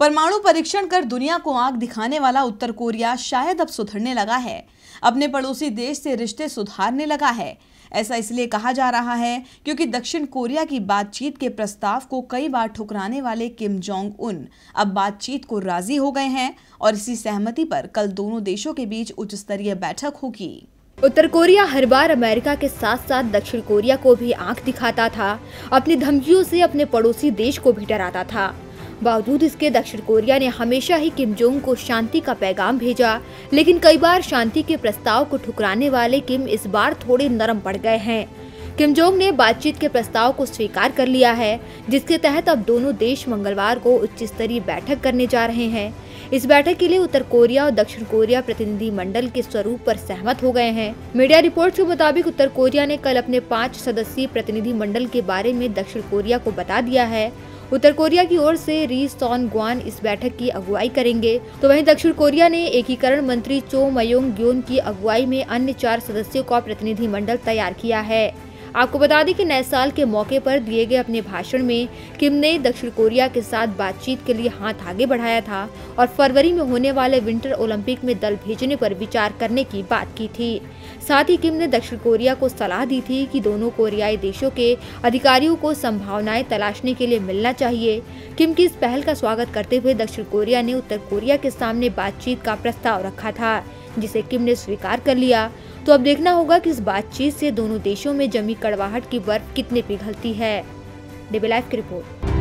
परमाणु परीक्षण कर दुनिया को आंख दिखाने वाला उत्तर कोरिया शायद अब सुधरने लगा है, अपने पड़ोसी देश से रिश्ते सुधारने लगा है। ऐसा इसलिए कहा जा रहा है क्योंकि दक्षिण कोरिया की बातचीत के प्रस्ताव को कई बार ठुकराने वाले किम जोंग उन अब बातचीत को राजी हो गए हैं और इसी सहमति पर कल दोनों देशों के बीच उच्च स्तरीय बैठक होगी। उत्तर कोरिया हर बार अमेरिका के साथ साथ दक्षिण कोरिया को भी आंख दिखाता था, अपनी धमकियों से अपने पड़ोसी देश को भी डराता था। बावजूद इसके दक्षिण कोरिया ने हमेशा ही किम जोंग को शांति का पैगाम भेजा, लेकिन कई बार शांति के प्रस्ताव को ठुकराने वाले किम इस बार थोड़े नरम पड़ गए हैं। किम जोंग ने बातचीत के प्रस्ताव को स्वीकार कर लिया है, जिसके तहत अब दोनों देश मंगलवार को उच्च स्तरीय बैठक करने जा रहे हैं। इस बैठक के लिए उत्तर कोरिया और दक्षिण कोरिया प्रतिनिधि मंडल के स्वरूप पर सहमत हो गए हैं। मीडिया रिपोर्ट्स के मुताबिक उत्तर कोरिया ने कल अपने 5 सदस्यीय प्रतिनिधि मंडल के बारे में दक्षिण कोरिया को बता दिया है। उत्तर कोरिया की ओर से री सोन ग्वान इस बैठक की अगुवाई करेंगे, तो वहीं दक्षिण कोरिया ने एकीकरण मंत्री चो मयोंग ग्योंग की अगुवाई में अन्य 4 सदस्यों का प्रतिनिधि मंडल तैयार किया है। आपको बता दें कि नए साल के मौके पर दिए गए अपने भाषण में किम ने दक्षिण कोरिया के साथ बातचीत के लिए हाथ आगे बढ़ाया था और फरवरी में होने वाले विंटर ओलंपिक में दल भेजने पर विचार करने की बात की थी। साथ ही किम ने दक्षिण कोरिया को सलाह दी थी कि दोनों कोरियाई देशों के अधिकारियों को संभावनाएं तलाशने के लिए मिलना चाहिए। किम की इस पहल का स्वागत करते हुए दक्षिण कोरिया ने उत्तर कोरिया के सामने बातचीत का प्रस्ताव रखा था, जिसे किम ने स्वीकार कर लिया। तो अब देखना होगा कि इस बातचीत से दोनों देशों में जमी कड़वाहट की बर्फ कितने पिघलती है। डीबी लाइव की रिपोर्ट।